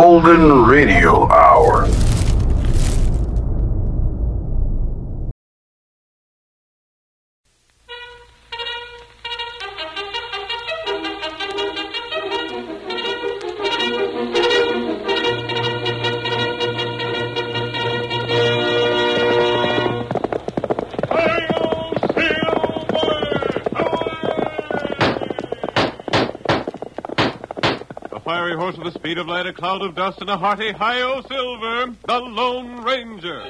Golden Radio Hour. With the speed of light, a cloud of dust, and a hearty hi-yo, Silver, the Lone Ranger.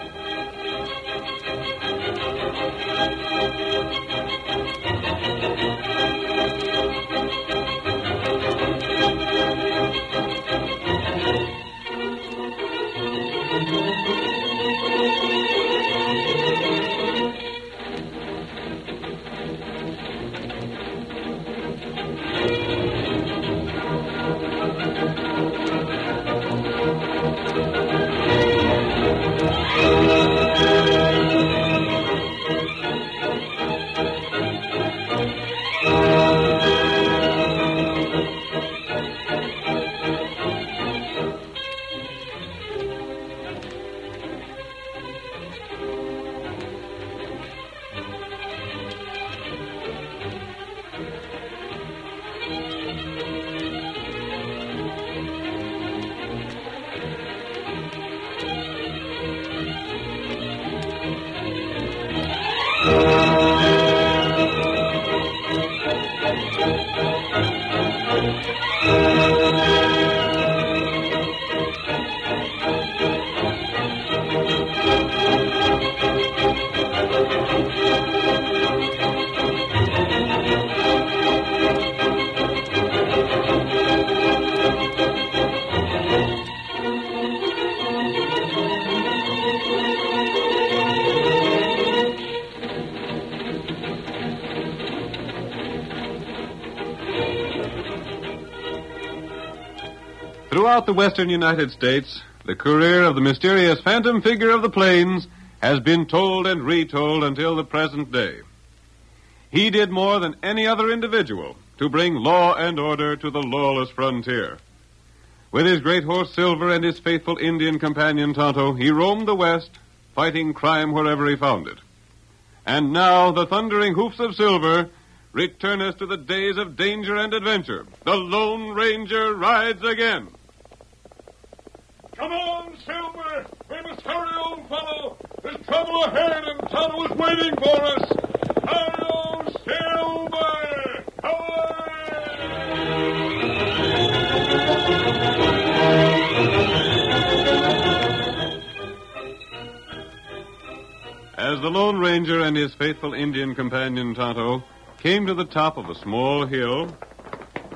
Throughout the western United States, the career of the mysterious phantom figure of the plains has been told and retold until the present day. He did more than any other individual to bring law and order to the lawless frontier. With his great horse Silver and his faithful Indian companion Tonto, he roamed the West, fighting crime wherever he found it. And now the thundering hoofs of Silver return us to the days of danger and adventure. The Lone Ranger rides again. Come on, Silver! We must hurry, old fellow! There's trouble ahead and Tonto is waiting for us! Hi-yo, Silver! Away! As the Lone Ranger and his faithful Indian companion Tonto came to the top of a small hill,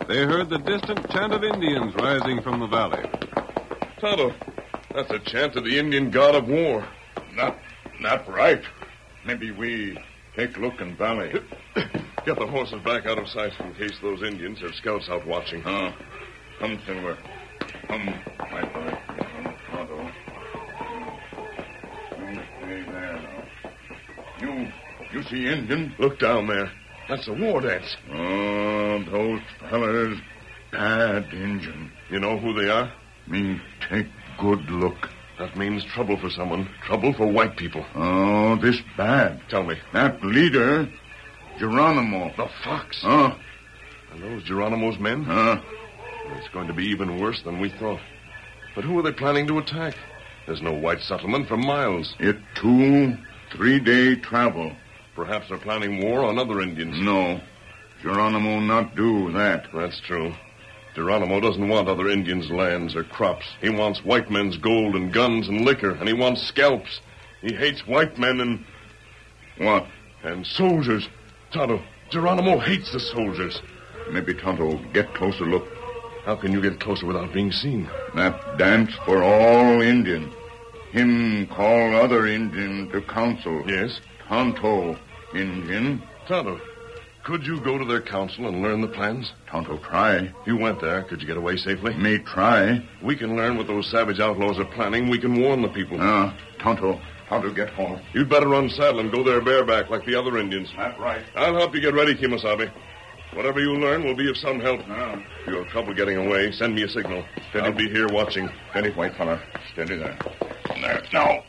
they heard the distant chant of Indians rising from the valley. Tonto, that's a chant of the Indian god of war. Not right. Maybe we take look in valley. Get the horses back out of sight in case those Indians have scouts out watching. Huh? Come, Silver. Come, my boy. Come, Tonto. You stay there now. You see Indian? Look down there. That's a war dance. Oh, those fellas. Bad Indian. You know who they are? Me take good look. That means trouble for someone. Trouble for white people. Oh, this bad. Tell me. That leader, Geronimo. The Fox. Huh? And those Geronimo's men? Huh? It's going to be even worse than we thought. But who are they planning to attack? There's no white settlement for miles. It 2-3 day travel. Perhaps they're planning war on other Indians. No. Geronimo not do that. That's true. Geronimo doesn't want other Indians' lands or crops. He wants white men's gold and guns and liquor, and he wants scalps. He hates white men and... What? And soldiers. Tonto, Geronimo hates the soldiers. Maybe, Tonto, get closer look. How can you get closer without being seen? That dance for all Indian. Him call other Indian to council. Yes? Tonto, Indian. Tonto. Could you go to their council and learn the plans? Tonto, try. You went there. Could you get away safely? Me try. We can learn what those savage outlaws are planning. We can warn the people. Tonto, get home. You'd better run saddle and go there bareback like the other Indians. That's right. I'll help you get ready, Kimosabe. Whatever you learn will be of some help. No. If you have trouble getting away, send me a signal. Steady. I'll be here watching. Steady, white fella. Steady there. There. Now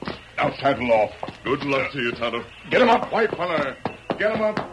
saddle off. Good luck to you, Tonto. Get him up, white fella. Get him up.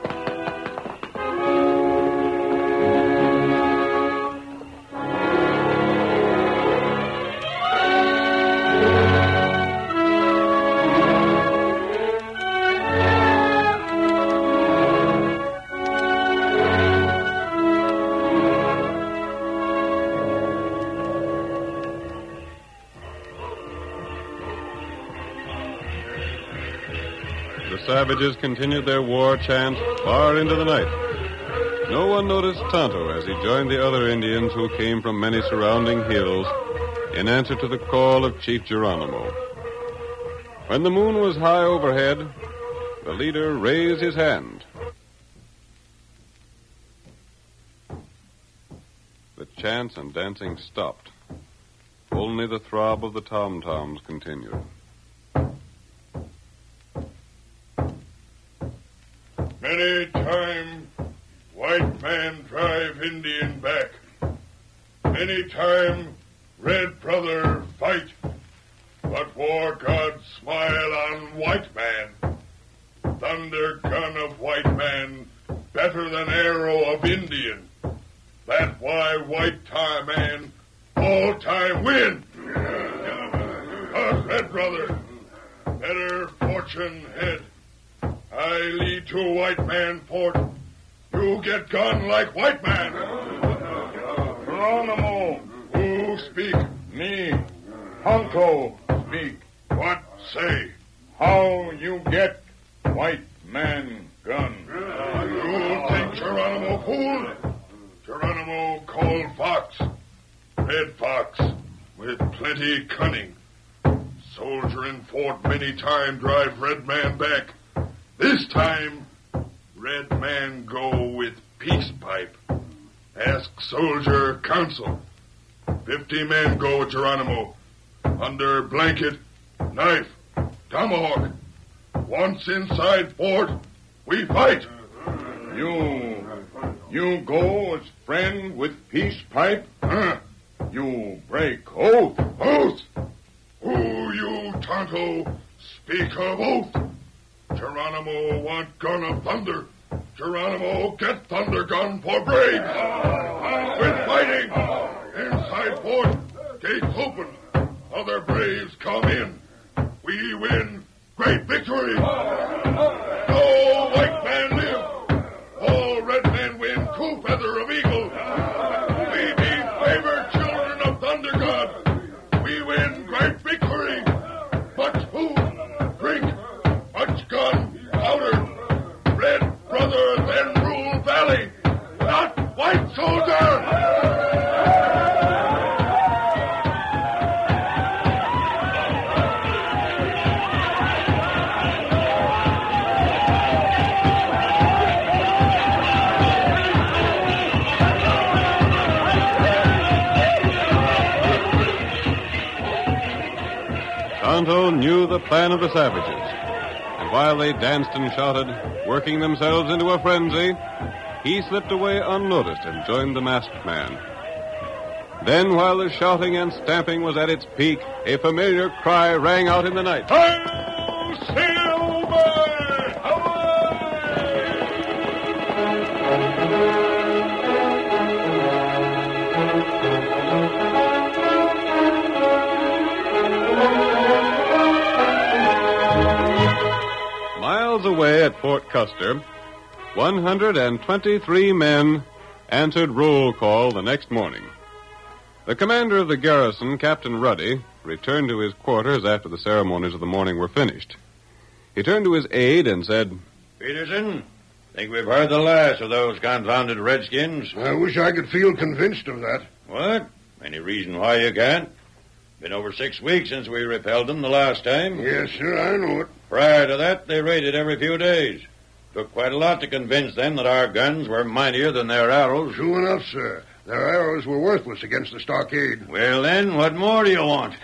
Savages continued their war chant far into the night. No one noticed Tonto as he joined the other Indians who came from many surrounding hills in answer to the call of Chief Geronimo. When the moon was high overhead, the leader raised his hand. The chants and dancing stopped. Only the throb of the tom-toms continued. Many time white man drive Indian back. Many time red brother fight. But war god smile on white man. Thunder gun of white man better than arrow of Indian. That why white time man all time win. Cause red brother better fortune head. I lead to white man fort. You get gone like white man. Geronimo, who speak? Me. Hunko, speak. What say? How you get white man gun? You think Geronimo fool? Geronimo called Fox. Red Fox, with plenty cunning. Soldier in fort many time drive red man back. This time, red man go with peace pipe. Ask soldier counsel. 50 men go, Geronimo. Under blanket, knife, tomahawk. Once inside fort, we fight. You go as friend with peace pipe? You break oath. Oath? Who you, Tonto, speak of oath? Geronimo want gun of thunder. Geronimo get thunder gun for brave. Quit fighting. Inside fort, gates open. Other braves come in. We win great victory. No white man live. All red men win two feather of eagle. We be favored children of thunder god. We win great victory. But who? Drink. Much gun, powder, red brother, then rule valley, not white soldier. Tonto knew the plan of the savages. While they danced and shouted, working themselves into a frenzy, he slipped away unnoticed and joined the masked man. Then, while the shouting and stamping was at its peak, a familiar cry rang out in the night. Oh, Silver! Away! Miles away at Fort Custer, 123 men answered roll call the next morning. The commander of the garrison, Captain Ruddy, returned to his quarters after the ceremonies of the morning were finished. He turned to his aide and said, Peterson, think we've heard the last of those confounded redskins. I wish I could feel convinced of that. What? Any reason why you can't? Been over 6 weeks since we repelled them the last time. Yes, sir, I know it. Prior to that, they raided every few days. Took quite a lot to convince them that our guns were mightier than their arrows. True enough, sir. Their arrows were worthless against the stockade. Well, then, what more do you want?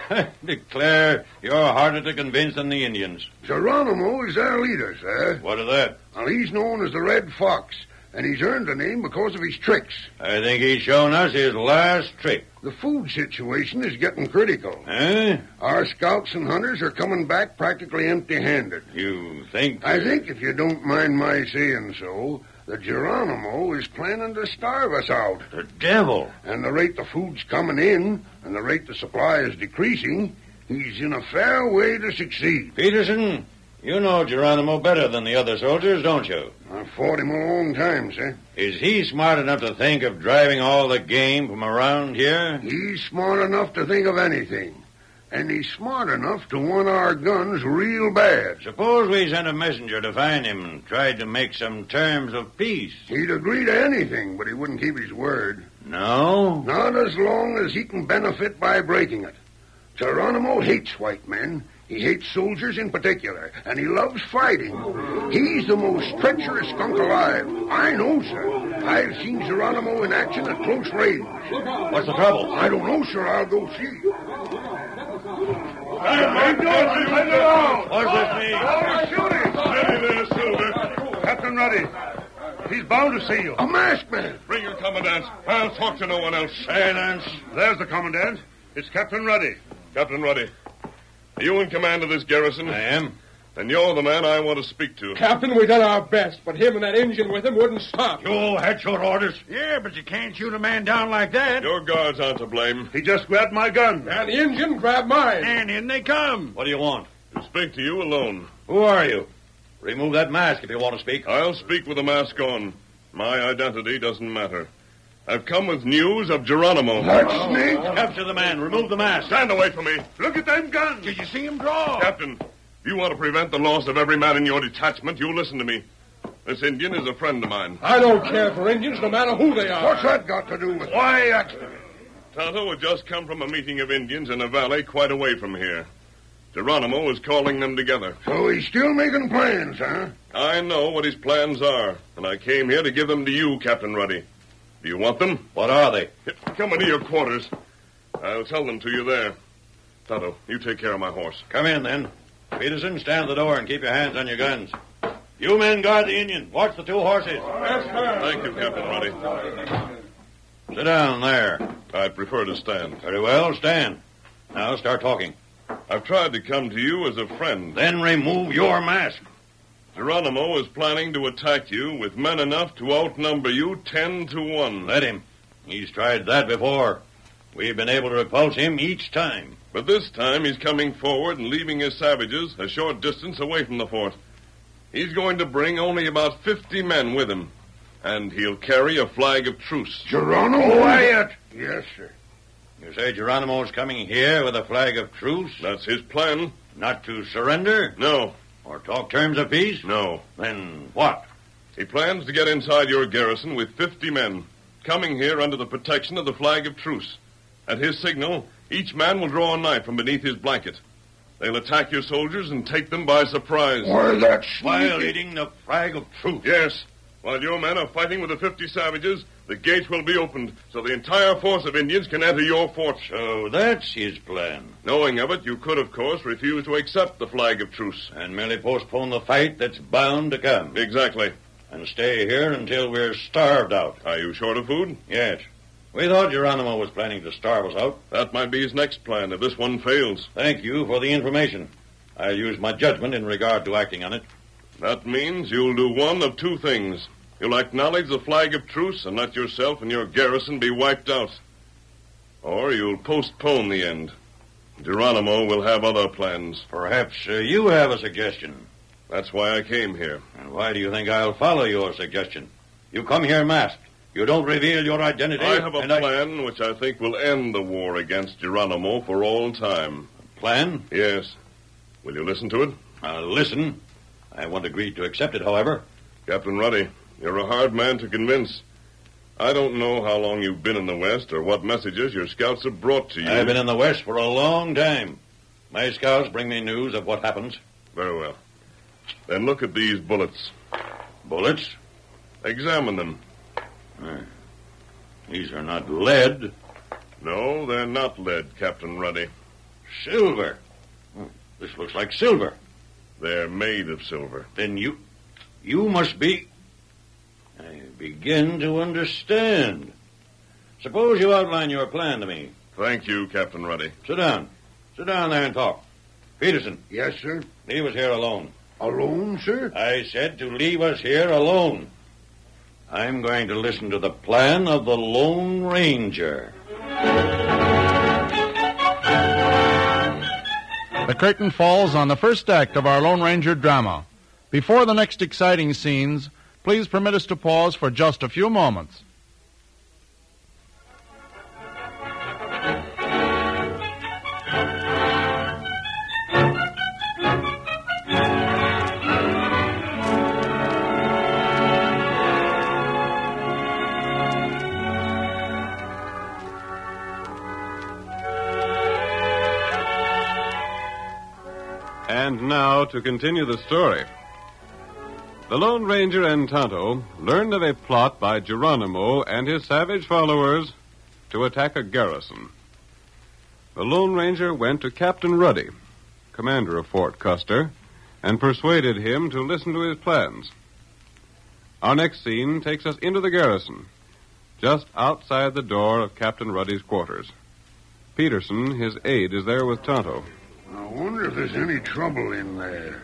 Declare you're harder to convince than the Indians. Geronimo is our leader, sir. What of that? Well, he's known as the Red Fox, And he's earned a name because of his tricks. I think he's shown us his last trick. The food situation is getting critical. Huh? Our scouts and hunters are coming back practically empty-handed. You think... I think, if you don't mind my saying so, that Geronimo is planning to starve us out. The devil! And the rate the food's coming in, and the rate the supply is decreasing, he's in a fair way to succeed. Peterson... You know Geronimo better than the other soldiers, don't you? I've fought him a long time, sir. Is he smart enough to think of driving all the game from around here? He's smart enough to think of anything. And he's smart enough to want our guns real bad. Suppose we sent a messenger to find him and tried to make some terms of peace. He'd agree to anything, but he wouldn't keep his word. No? Not as long as he can benefit by breaking it. Geronimo hates white men. He hates soldiers in particular, and he loves fighting. He's the most treacherous skunk alive. I know, sir. I've seen Geronimo in action at close range. What's the trouble? I don't know, sir. I'll go see. What's this mean? Shoot him! Steady there, Silver. Captain Ruddy. He's bound to see you. A masked man. Bring your commandant. I'll talk to no one else. Silence. There's the commandant. It's Captain Ruddy. Captain Ruddy. Are you in command of this garrison? I am. Then you're the man I want to speak to. Captain, we done our best, but him and that engine with him wouldn't stop. You had your orders. Yeah, but you can't shoot a man down like that. Your guards aren't to blame. He just grabbed my gun. And the engine grabbed mine. And in they come. What do you want? To speak to you alone. Who are you? Remove that mask if you want to speak. I'll speak with the mask on. My identity doesn't matter. I've come with news of Geronimo. That snake! Capture the man. Remove the mask. Stand away from me. Look at them guns. Did you see him draw? Captain, if you want to prevent the loss of every man in your detachment, you listen to me. This Indian is a friend of mine. I don't care for Indians, no matter who they are. What's that got to do with it? Quiet! Tonto had just come from a meeting of Indians in a valley quite away from here. Geronimo was calling them together. So he's still making plans, huh? I know what his plans are, and I came here to give them to you, Captain Ruddy. Do you want them? What are they? Come into your quarters. I'll tell them to you there. Tonto, you take care of my horse. Come in, then. Peterson, stand at the door and keep your hands on your guns. You men guard the Indian. Watch the two horses. Yes, sir. Thank you, Captain Ruddy. Sit down there. I prefer to stand. Very well, stand. Now start talking. I've tried to come to you as a friend. Then remove your mask. Geronimo is planning to attack you with men enough to outnumber you 10-1. Let him. He's tried that before. We've been able to repulse him each time. But this time he's coming forward and leaving his savages a short distance away from the fort. He's going to bring only about 50 men with him. And he'll carry a flag of truce. Geronimo! Quiet! Yes, sir. You say Geronimo's coming here with a flag of truce? That's his plan. Not to surrender? No. Or talk terms of peace? No. Then what? He plans to get inside your garrison with 50 men, coming here under the protection of the flag of truce. At his signal, each man will draw a knife from beneath his blanket. They'll attack your soldiers and take them by surprise. Why, that's... Violating the flag of truce. Yes. While your men are fighting with the 50 savages, the gates will be opened so the entire force of Indians can enter your fort. So that's his plan. Knowing of it, you could, of course, refuse to accept the flag of truce. And merely postpone the fight that's bound to come. Exactly. And stay here until we're starved out. Are you short of food? Yes. We thought Geronimo was planning to starve us out. That might be his next plan if this one fails. Thank you for the information. I'll use my judgment in regard to acting on it. That means you'll do one of two things. You'll acknowledge the flag of truce and let yourself and your garrison be wiped out. Or you'll postpone the end. Geronimo will have other plans. Perhaps you have a suggestion. That's why I came here. And why do you think I'll follow your suggestion? You come here masked. You don't reveal your identity. I have a plan which I think will end the war against Geronimo for all time. A plan? Yes. Will you listen to it? I'll listen. I won't agree to accept it, however. Captain Ruddy... You're a hard man to convince. I don't know how long you've been in the West or what messages your scouts have brought to you. I've been in the West for a long time. My scouts bring me news of what happens. Very well. Then look at these bullets. Bullets? Examine them. These are not lead. No, they're not lead, Captain Ruddy. Silver. This looks like silver. They're made of silver. Then you must be... begin to understand. Suppose you outline your plan to me. Thank you, Captain Ruddy. Sit down. Sit down there and talk. Peterson. Yes, sir? Leave us here alone. Alone, sir? I said to leave us here alone. I'm going to listen to the plan of the Lone Ranger. The curtain falls on the first act of our Lone Ranger drama. Before the next exciting scenes, please permit us to pause for just a few moments. And now to continue the story. The Lone Ranger and Tonto learned of a plot by Geronimo and his savage followers to attack a garrison. The Lone Ranger went to Captain Ruddy, commander of Fort Custer, and persuaded him to listen to his plans. Our next scene takes us into the garrison, just outside the door of Captain Ruddy's quarters. Peterson, his aide, is there with Tonto. I wonder if there's any trouble in there.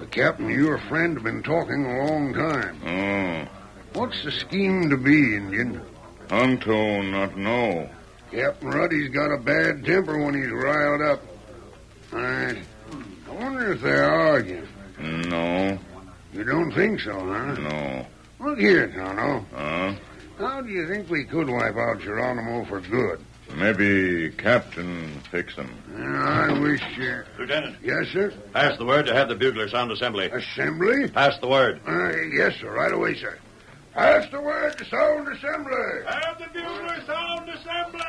The captain and your friend have been talking a long time. What's the scheme to be, Indian? Tonto not know. Captain Ruddy's got a bad temper when he's riled up. I wonder if they're arguing. No. You don't think so, huh? No. Look here, Tonto. Huh? How do you think we could wipe out Geronimo for good? Maybe Captain fix him. I wish... Lieutenant. Yes, sir? Pass the word to have the bugler sound assembly. Assembly? Pass the word. Yes, sir. Right away, sir. Pass the word to sound assembly. Have the bugler sound assembly.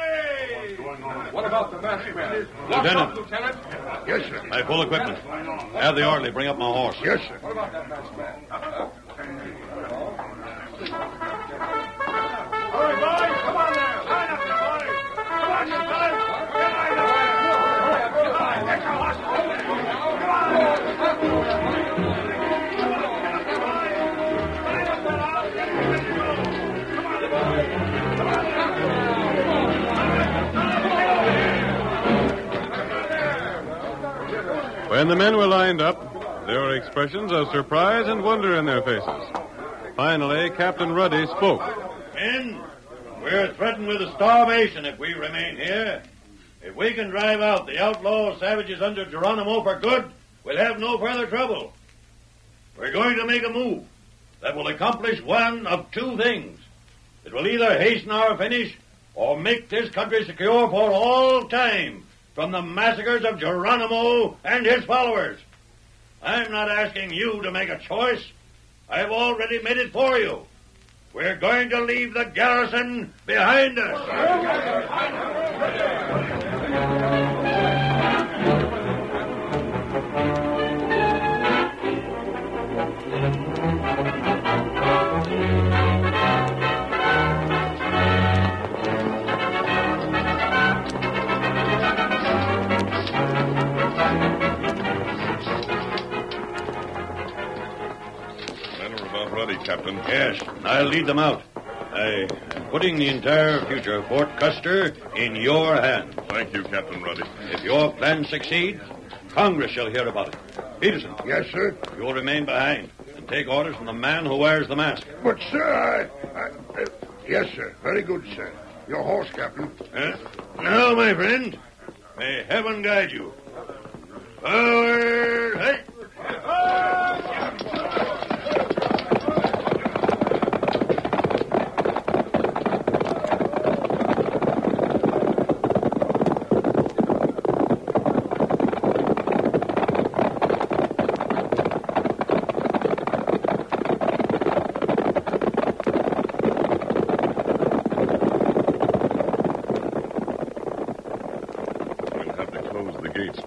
What's going on? What about the masked men? Lieutenant. Lieutenant. Yes, sir. My full equipment. Have the orderly bring up my horse. Yes, sir. What about that masked man? All right, boys. Come on now. When the men were lined up, there were expressions of surprise and wonder in their faces. Finally, Captain Ruddy spoke. Men, we're threatened with starvation if we remain here. If we can drive out the outlaw savages under Geronimo for good, we'll have no further trouble. We're going to make a move that will accomplish one of two things. It will either hasten our finish or make this country secure for all time from the massacres of Geronimo and his followers. I'm not asking you to make a choice. I've already made it for you. We're going to leave the garrison behind us. Captain. Yes, I'll lead them out. I am putting the entire future of Fort Custer in your hands. Thank you, Captain Ruddy. If your plan succeeds, Congress shall hear about it. Peterson. Yes, sir? You'll remain behind and take orders from the man who wears the mask. But, sir, I yes, sir. Very good, sir. Your horse, Captain. Now, my friend, may heaven guide you. Forward, hey!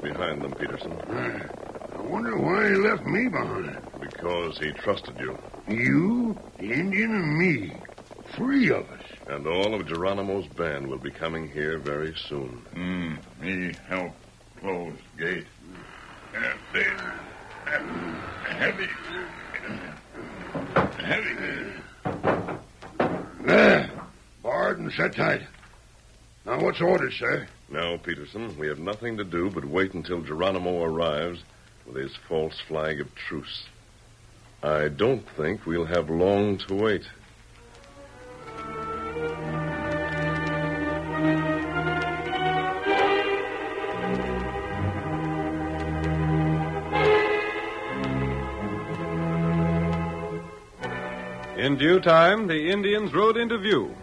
Behind them, Peterson. I wonder why he left me behind. Because he trusted you. You, the Indian, and me. Three of us. And all of Geronimo's band will be coming here very soon. Me help close gate. Heavy. and set tight. Now, what's ordered, sir? No, Peterson, we have nothing to do but wait until Geronimo arrives with his false flag of truce. I don't think we'll have long to wait. In due time, the Indians rode into view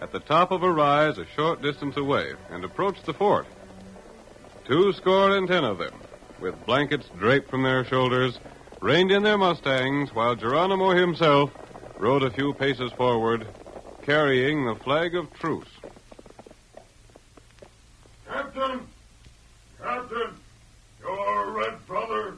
at the top of a rise a short distance away and approached the fort. 210 of them, with blankets draped from their shoulders, reined in their mustangs while Geronimo himself rode a few paces forward, carrying the flag of truce. Captain! Captain! Your red brother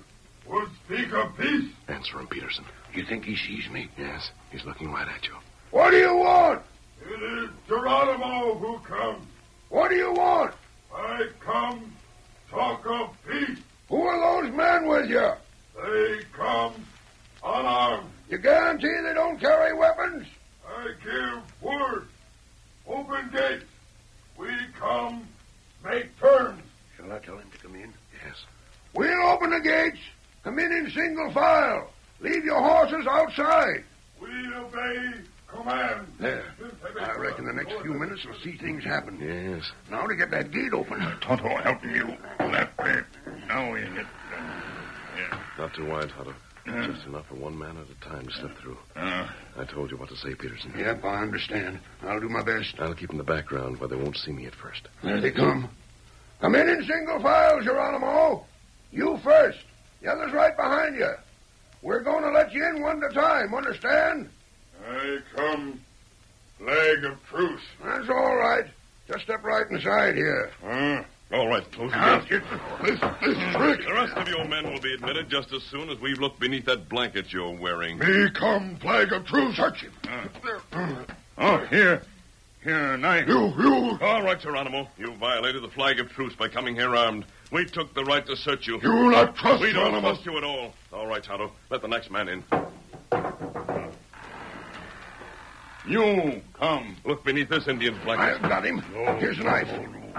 would speak of peace. Answer him, Peterson. You think he sees me? Yes, he's looking right at you. What do you want? It is Geronimo who comes. What do you want? I come talk of peace. Who are those men with you? They come unarmed. You guarantee they don't carry weapons? I give word. Open gates. We come, make terms. Shall I tell him to come in? Yes. We'll open the gates. Come in single file. Leave your horses outside. We obey command. There. I reckon the next few minutes we'll see things happen. Yes. Now to get that gate open. Tonto, help you. That bit. Now in it. Yeah. Not too wide, Tonto. Just enough for one man at a time to slip through. I told you what to say, Peterson. Yep, I understand. I'll do my best. I'll keep in the background where they won't see me at first. There they come. Come in single file, Geronimo. You first. The others right behind you. We're going to let you in one at a time, understand? I come, flag of truce. That's all right. Just step right inside here. All right, close the gate. This trick. The rest of your men will be admitted just as soon as we've looked beneath that blanket you're wearing. Me come, flag of truce. Touch him. Here, knife. You. All right, Geronimo. You violated the flag of truce by coming here armed. We took the right to search you. You not trust me. We don't trust you at all. All right, Tonto. Let the next man in. You come. Look beneath this Indian's blanket. I've got him. Here's a knife.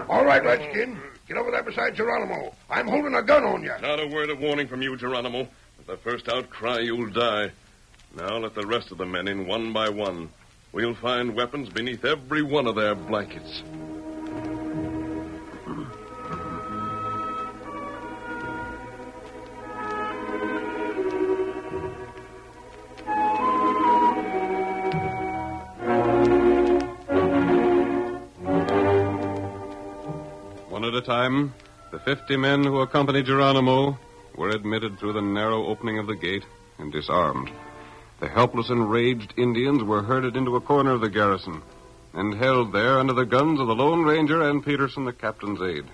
All right, Redskin. Get over there beside Geronimo. I'm holding a gun on you. Not a word of warning from you, Geronimo. At the first outcry, you'll die. Now let the rest of the men in one by one. We'll find weapons beneath every one of their blankets. At a time, the 50 men who accompanied Geronimo were admitted through the narrow opening of the gate and disarmed. The helpless, enraged Indians were herded into a corner of the garrison and held there under the guns of the Lone Ranger and Peterson, the captain's aide.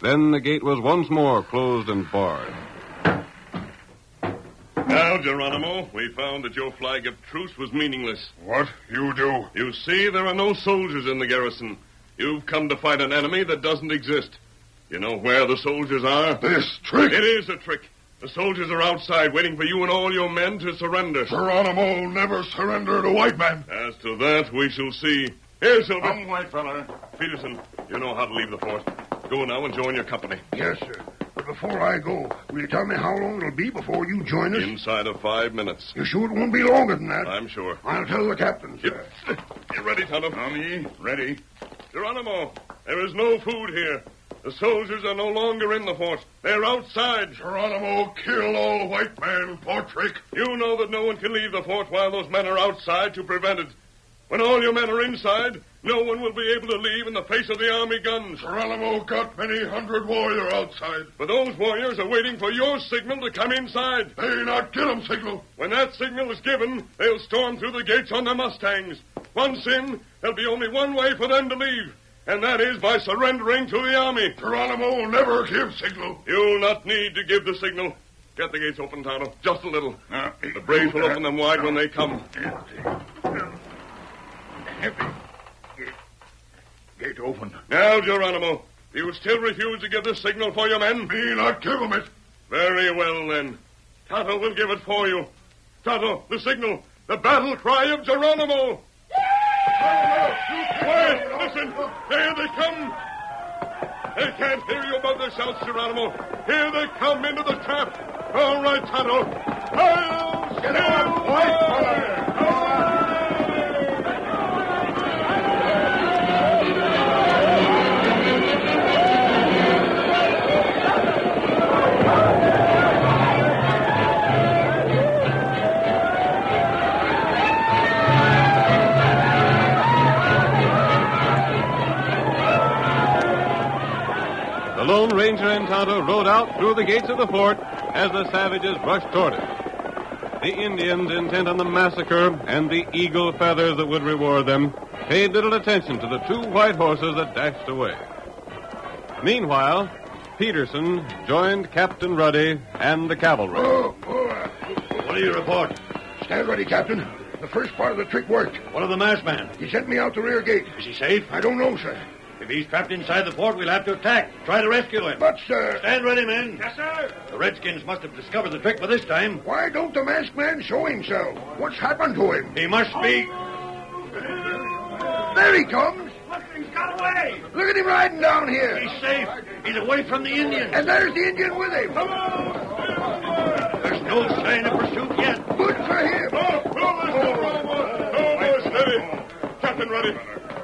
Then the gate was once more closed and barred. Now, Geronimo, we found that your flag of truce was meaningless. What you do? You see, there are no soldiers in the garrison. You've come to fight an enemy that doesn't exist. You know where the soldiers are? This trick! It is a trick. The soldiers are outside waiting for you and all your men to surrender. Geronimo never surrendered to white men. As to that, we shall see. Here, Silver. Come, white fella. Peterson, you know how to leave the fort. Go now and join your company. Yes, sir. But before I go, will you tell me how long it'll be before you join us? Inside of 5 minutes. You sure it won't be longer than that? I'm sure. I'll tell the captain, sir. You ready, Tonto? Tommy, ready. Geronimo, there is no food here. The soldiers are no longer in the fort. They're outside. Geronimo, kill all white men for trick. You know that no one can leave the fort while those men are outside to prevent it. When all your men are inside, no one will be able to leave in the face of the army guns. Geronimo got many hundred warriors outside. But those warriors are waiting for your signal to come inside. They not give them signal. When that signal is given, they'll storm through the gates on their mustangs. Once in, there'll be only one way for them to leave, and that is by surrendering to the army. Geronimo will never give signal. You'll not need to give the signal. Get the gates open, Tonto, just a little. The braves will open them wide when they come. Heavy. Gate open. Now, Geronimo, you still refuse to give the signal for your men? Me not give them it. Very well, then. Tonto will give it for you. Tonto, the signal, the battle cry of Geronimo. Quiet! Listen! There they come! They can't hear you above their shouts, Geronimo. Here they come into the trap. All right, Tonto. I'll get out, boy! The Lone Ranger and Tonto rode out through the gates of the fort as the savages rushed toward it. The Indians, intent on the massacre and the eagle feathers that would reward them, paid little attention to the two white horses that dashed away. Meanwhile, Peterson joined Captain Ruddy and the cavalry. What do you report? Stand ready, Captain. The first part of the trick worked. What of the masked man? He sent me out the rear gate. Is he safe? I don't know, sir. If he's trapped inside the fort, we'll have to attack. Try to rescue him. But, sir... Stand ready, men. Yes, sir. The Redskins must have discovered the trick by this time. Why don't the masked man show himself? What's happened to him? He must be... There he comes. Look, he's got away. Look at him riding down here. He's safe. He's away from the Indians. And there's the Indian with him. Come on. There's no sign of pursuit yet. Good for him. Oh, Captain Ruddy.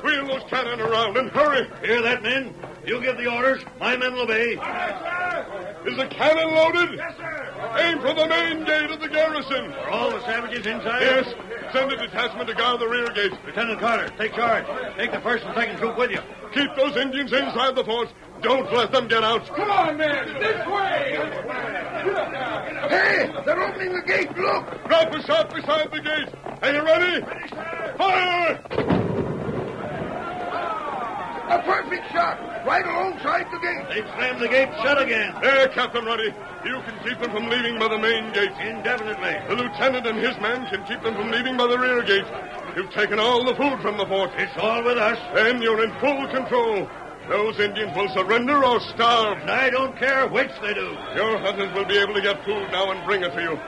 Wheel those cannon around and hurry. Hear that, men? You give the orders. My men will obey. All right, sir. Is the cannon loaded? Yes, sir. Aim for the main gate of the garrison. Are all the savages inside? Yes. Send a detachment to guard the rear gate. Lieutenant Carter, take charge. Take the first and second troop with you. Keep those Indians inside the fort. Don't let them get out. Come on, men. This way. Hey, they're opening the gate. Look. Drop a shot beside the gate. Are you ready? Ready, sir. Fire! A perfect shot, right alongside the gate. They slammed the gate shut again. There, Captain Ruddy. You can keep them from leaving by the main gate. Indefinitely. The lieutenant and his men can keep them from leaving by the rear gate. You've taken all the food from the fort. It's all with us. Then you're in full control. Those Indians will surrender or starve. And I don't care which they do. Your hunters will be able to get food now and bring it to you.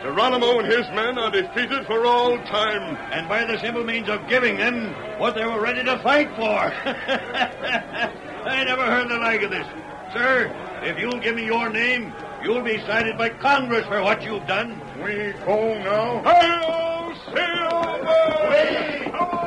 Geronimo and his men are defeated for all time. And by the simple means of giving them what they were ready to fight for. I never heard the like of this. Sir, if you'll give me your name, you'll be cited by Congress for what you've done. We go now. Hail, Silver! We go!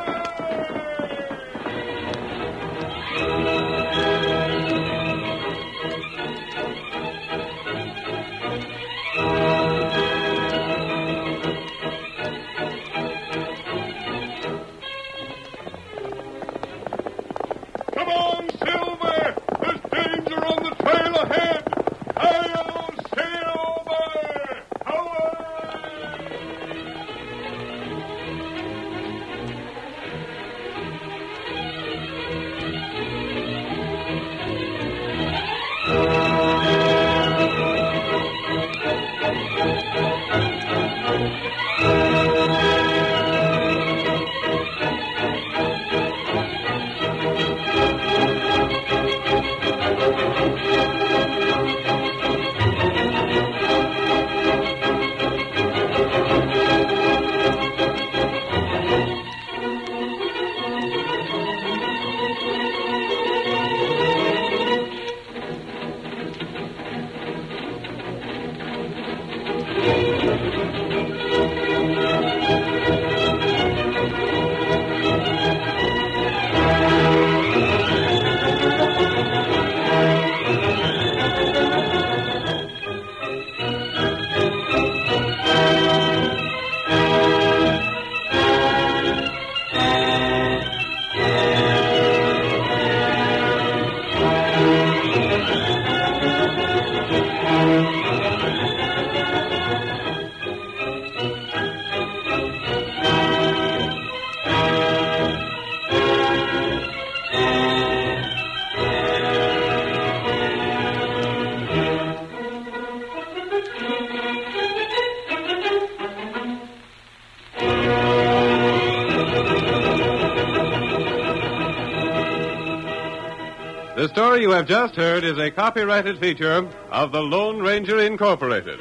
The story you have just heard is a copyrighted feature of the Lone Ranger Incorporated.